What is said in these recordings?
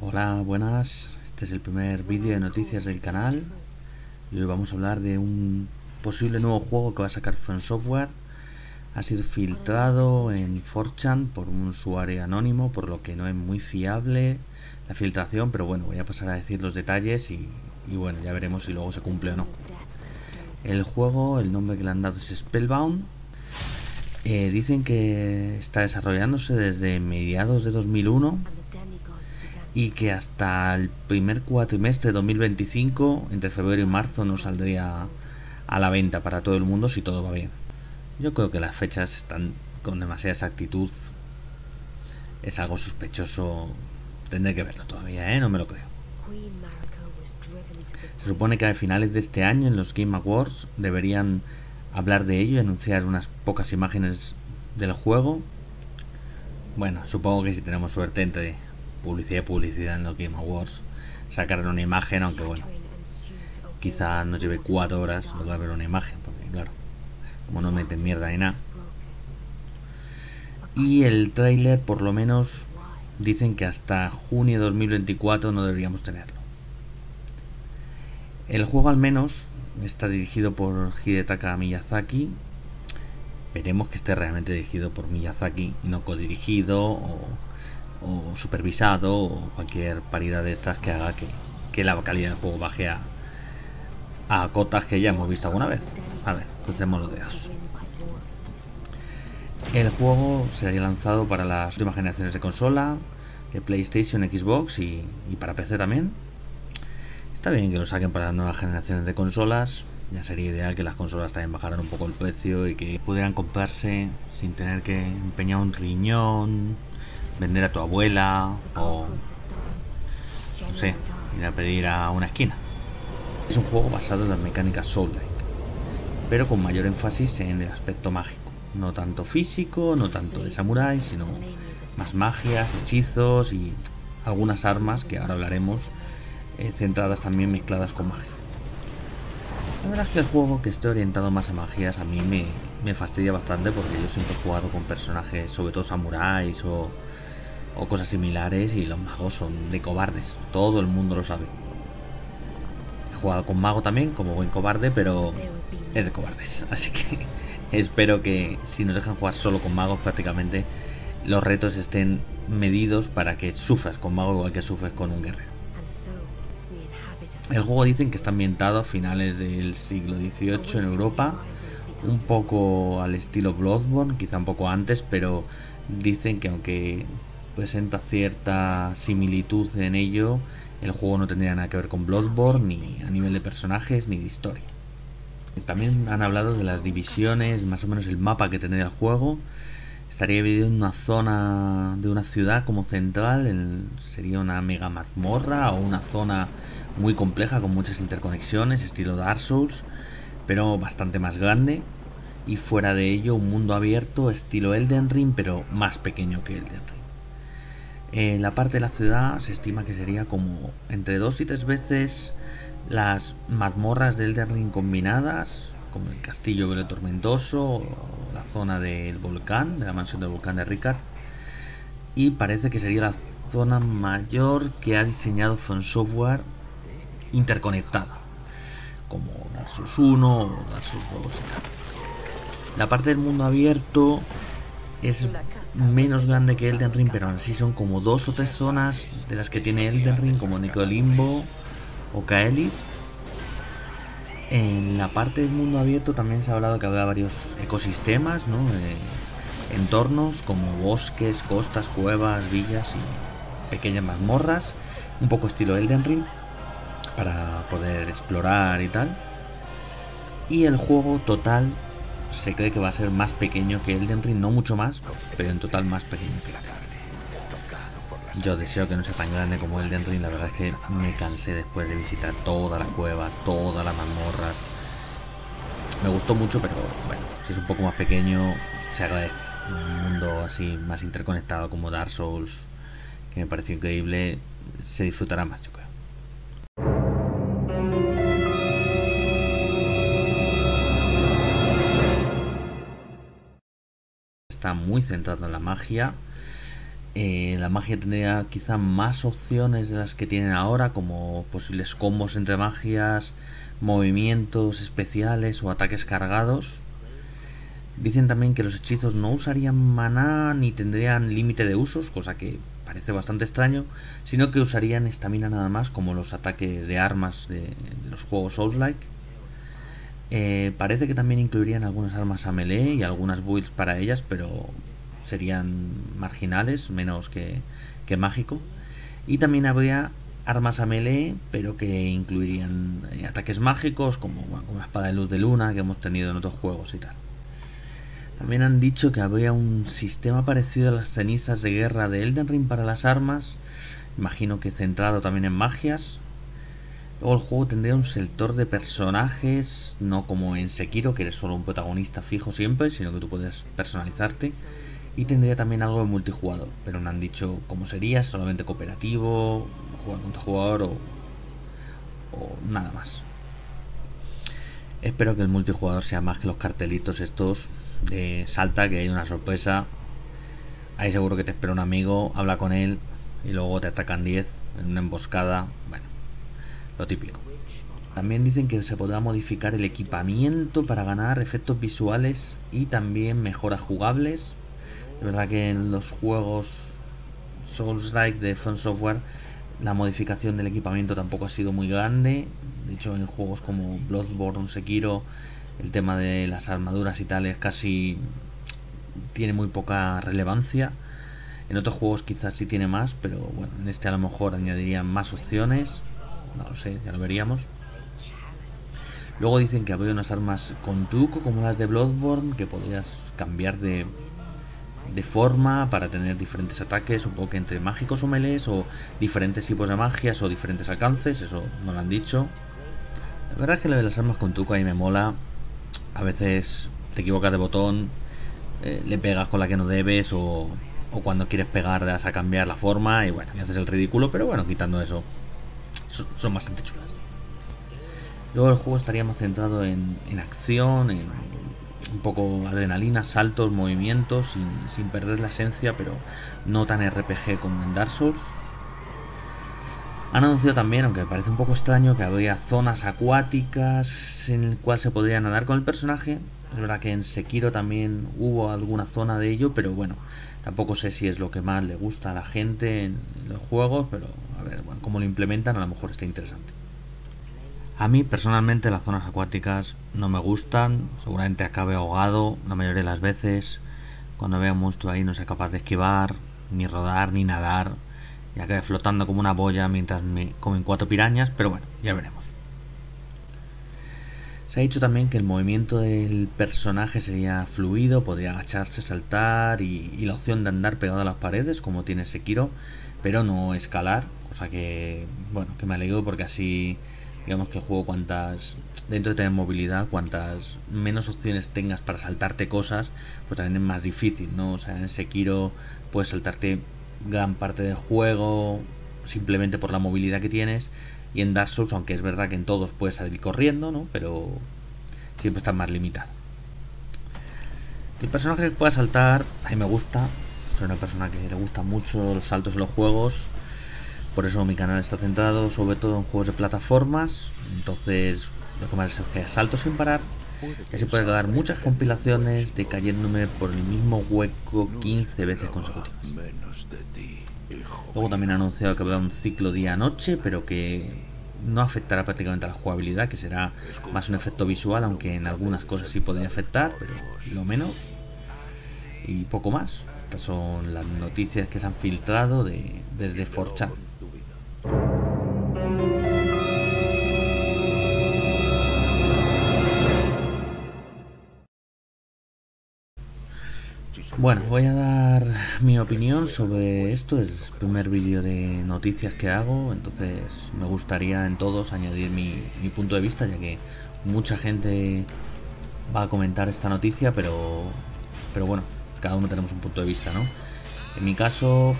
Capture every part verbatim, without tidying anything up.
Hola, buenas. Este es el primer vídeo de noticias del canal y hoy vamos a hablar de un posible nuevo juego que va a sacar FromSoftware. Ha sido filtrado en four chan por un usuario anónimo, por lo que no es muy fiable la filtración, pero bueno, voy a pasar a decir los detalles y, y bueno, ya veremos si luego se cumple o no. El juego, el nombre que le han dado es Spellbound. Eh, dicen que está desarrollándose desde mediados de dos mil uno y que hasta el primer cuatrimestre de dos mil veinticinco, entre febrero y marzo, no saldría a la venta para todo el mundo si todo va bien. Yo creo que las fechas están con demasiada exactitud. Es algo sospechoso. Tendré que verlo todavía, ¿eh? No me lo creo. Se supone que a finales de este año, en los Game Awards, deberían hablar de ello y anunciar unas pocas imágenes del juego. Bueno, supongo que si tenemos suerte, entre publicidad y publicidad en los Game Awards, sacarán una imagen, aunque bueno, quizá nos lleve cuatro horas lo que va a haber una imagen, porque claro, como no meten mierda ni nada. Y el tráiler, por lo menos, dicen que hasta junio de dos mil veinticuatro no deberíamos tenerlo. El juego, al menos, está dirigido por Hidetaka Miyazaki. Veremos que esté realmente dirigido por Miyazaki y no codirigido o, o supervisado o cualquier paridad de estas que haga que, que la calidad del juego baje a a cotas que ya hemos visto alguna vez. A ver, crucemos los dedos. El juego sería lanzado para las últimas generaciones de consola, de PlayStation, Xbox y, y para P C también. Está bien que lo saquen para las nuevas generaciones de consolas. Ya sería ideal que las consolas también bajaran un poco el precio y que pudieran comprarse sin tener que empeñar un riñón, vender a tu abuela o, no sé, ir a pedir a una esquina. Es un juego basado en las mecánicas Soulslike, pero con mayor énfasis en el aspecto mágico. No tanto físico, no tanto de samuráis, sino más magias, hechizos y algunas armas que ahora hablaremos, eh, centradas también mezcladas con magia. La verdad es que el juego que esté orientado más a magias a mí me, me fastidia bastante, porque yo siempre he jugado con personajes, sobre todo samuráis o, o cosas similares, y los magos son de cobardes, todo el mundo lo sabe. Jugado con mago también, como buen cobarde, pero es de cobardes, así que espero que si nos dejan jugar solo con magos, prácticamente los retos estén medidos para que sufras con mago igual que sufres con un guerrero. El juego dicen que está ambientado a finales del siglo dieciocho en Europa, un poco al estilo Bloodborne, quizá un poco antes, pero dicen que aunque presenta cierta similitud en ello, el juego no tendría nada que ver con Bloodborne, ni a nivel de personajes, ni de historia. También han hablado de las divisiones, más o menos el mapa que tendría el juego. Estaría dividido en una zona de una ciudad como central, el, sería una mega mazmorra o una zona muy compleja con muchas interconexiones, estilo Dark Souls, pero bastante más grande. Y fuera de ello, un mundo abierto, estilo Elden Ring, pero más pequeño que Elden Ring. Eh, la parte de la ciudad se estima que sería como entre dos y tres veces las mazmorras de Elden Ring combinadas, como el castillo Velo Tormentoso o la zona del volcán, de la mansión del volcán de Ricard. Y parece que sería la zona mayor que ha diseñado FromSoftware interconectada, como Dark Souls uno o Dark Souls dos y tal. La parte del mundo abierto es menos grande que Elden Ring, pero aún así son como dos o tres zonas de las que tiene Elden Ring, como Nicolimbo o Kaeli. En la parte del mundo abierto también se ha hablado que habrá varios ecosistemas, ¿no? Eh, entornos como bosques, costas, cuevas, villas y pequeñas mazmorras, un poco estilo Elden Ring, para poder explorar y tal. Y el juego total se cree que va a ser más pequeño que Elden Ring, no mucho más, pero en total más pequeño que la carne. Yo deseo que no sea tan grande como Elden Ring. La verdad es que me cansé después de visitar todas las cuevas, todas las mazmorras. Me gustó mucho, pero bueno, si es un poco más pequeño, se agradece. Un mundo así más interconectado como Dark Souls, que me pareció increíble, se disfrutará más, yo creo. está muy centrado en la magia. Eh, la magia tendría quizá más opciones de las que tienen ahora, como posibles combos entre magias, movimientos especiales o ataques cargados. Dicen también que los hechizos no usarían maná ni tendrían límite de usos, cosa que parece bastante extraño, sino que usarían estamina nada más, como los ataques de armas de, de los juegos Soulslike. Eh, parece que también incluirían algunas armas a melee y algunas builds para ellas, pero serían marginales, menos que, que mágico. Y también habría armas a melee, pero que incluirían ataques mágicos, como, bueno, como la espada de luz de luna que hemos tenido en otros juegos y tal. También han dicho que habría un sistema parecido a las cenizas de guerra de Elden Ring para las armas, imagino que centrado también en magias. Luego el juego tendría un sector de personajes, no como en Sekiro, que eres solo un protagonista fijo siempre, sino que tú puedes personalizarte. Y tendría también algo de multijugador, pero no han dicho cómo sería, solamente cooperativo, jugar contra jugador o, o nada más. Espero que el multijugador sea más que los cartelitos estos de salta, que hay una sorpresa. Ahí seguro que te espera un amigo, habla con él y luego te atacan diez en una emboscada. Bueno, lo típico. También dicen que se podrá modificar el equipamiento para ganar efectos visuales y también mejoras jugables. Es verdad que en los juegos Souls-like de FromSoftware la modificación del equipamiento tampoco ha sido muy grande. De hecho, en juegos como Bloodborne, Sekiro, el tema de las armaduras y tal es casi... tiene muy poca relevancia. En otros juegos quizás sí tiene más, pero bueno, en este a lo mejor añadirían más opciones. No lo sé, ya lo veríamos. Luego dicen que habría unas armas con truco, como las de Bloodborne, que podrías cambiar de, de forma para tener diferentes ataques, un poco entre mágicos o melees, o diferentes tipos de magias o diferentes alcances. Eso no lo han dicho. La verdad es que lo de las armas con truco ahí me mola. A veces te equivocas de botón, eh, le pegas con la que no debes, o, o cuando quieres pegar das a cambiar la forma y bueno, y haces el ridículo, pero bueno, quitando eso, son bastante chulas. Luego el juego estaría más centrado en, en acción, en un poco adrenalina, saltos, movimientos, sin, sin perder la esencia, pero no tan R P G como en Dark Souls. Han anunciado también, aunque me parece un poco extraño, que habría zonas acuáticas en las cuales se podría nadar con el personaje. Es verdad que en Sekiro también hubo alguna zona de ello, pero bueno, tampoco sé si es lo que más le gusta a la gente en los juegos, pero a ver, bueno, cómo lo implementan, a lo mejor está interesante. A mí personalmente las zonas acuáticas no me gustan, seguramente acabe ahogado la mayoría de las veces. Cuando vea un monstruo ahí no sea capaz de esquivar, ni rodar, ni nadar, y acabé flotando como una boya mientras me comen cuatro pirañas, pero bueno, ya veremos. Se ha dicho también que el movimiento del personaje sería fluido, podría agacharse, saltar y, y la opción de andar pegado a las paredes, como tiene Sekiro, pero no escalar, cosa que, bueno, que me alegro, porque así, digamos que el juego, cuantas, dentro de tener movilidad, cuantas menos opciones tengas para saltarte cosas, pues también es más difícil, ¿no? O sea, en Sekiro puedes saltarte gran parte del juego simplemente por la movilidad que tienes, y en Dark Souls, aunque es verdad que en todos puedes salir corriendo, ¿no?, pero siempre estás más limitado. El personaje que pueda saltar, a mí me gusta, soy una persona que le gusta mucho los saltos en los juegos, por eso mi canal está centrado sobre todo en juegos de plataformas. Entonces lo que más es que salto sin parar, y así puedes dar muchas compilaciones de cayéndome por el mismo hueco quince veces consecutivas. Luego también ha anunciado que habrá un ciclo día-noche, pero que no afectará prácticamente a la jugabilidad, que será más un efecto visual, aunque en algunas cosas sí podría afectar, pero lo menos. Y poco más. Estas son las noticias que se han filtrado de, desde four chan. Bueno, voy a dar mi opinión sobre esto, es el primer vídeo de noticias que hago, entonces me gustaría en todos añadir mi, mi punto de vista, ya que mucha gente va a comentar esta noticia, pero, pero bueno, cada uno tenemos un punto de vista, ¿no? En mi caso,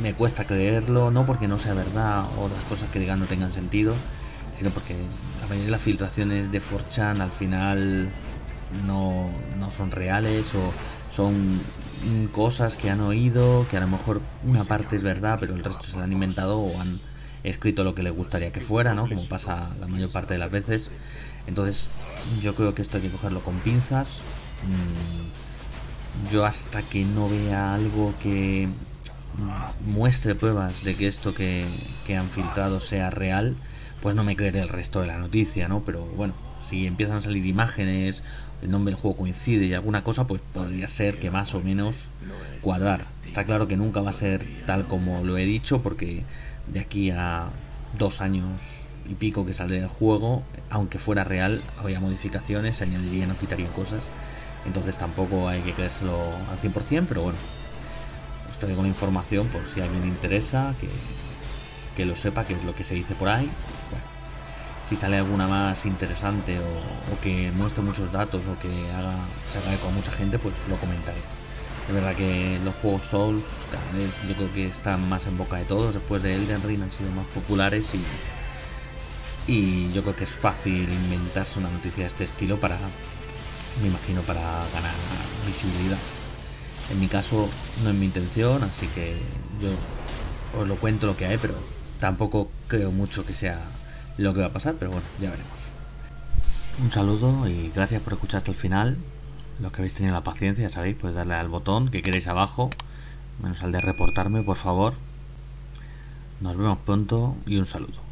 me cuesta creerlo, no porque no sea verdad o las cosas que digan no tengan sentido, sino porque la mayoría de las filtraciones de four chan al final no, no son reales o son cosas que han oído, que a lo mejor una parte es verdad, pero el resto se la han inventado o han escrito lo que les gustaría que fuera, ¿no? Como pasa la mayor parte de las veces. Entonces yo creo que esto hay que cogerlo con pinzas. Yo hasta que no vea algo que muestre pruebas de que esto que, que han filtrado sea real, pues no me creeré el resto de la noticia, ¿no? Pero bueno, si empiezan a salir imágenes, el nombre del juego coincide y alguna cosa, pues podría ser que más o menos cuadrar. Está claro que nunca va a ser tal como lo he dicho, porque de aquí a dos años y pico que sale del juego, aunque fuera real, habría modificaciones, se añadirían o quitarían cosas. Entonces tampoco hay que creérselo al cien por cien, pero bueno, os traigo la información por si a alguien le interesa, que, que lo sepa, que es lo que se dice por ahí. Bueno, si sale alguna más interesante o, o que muestre muchos datos o que haga, se haga con mucha gente, pues lo comentaré. Es verdad que los juegos Souls cada vez yo creo que están más en boca de todos, después de Elden Ring han sido más populares y... Y yo creo que es fácil inventarse una noticia de este estilo para, me imagino, para ganar visibilidad. En mi caso no es mi intención, así que yo os lo cuento lo que hay, pero tampoco creo mucho que sea lo que va a pasar, pero bueno, ya veremos. Un saludo y gracias por escuchar hasta el final. Los que habéis tenido la paciencia, ya sabéis, podéis darle al botón que queréis abajo, menos al de reportarme, por favor. Nos vemos pronto y un saludo.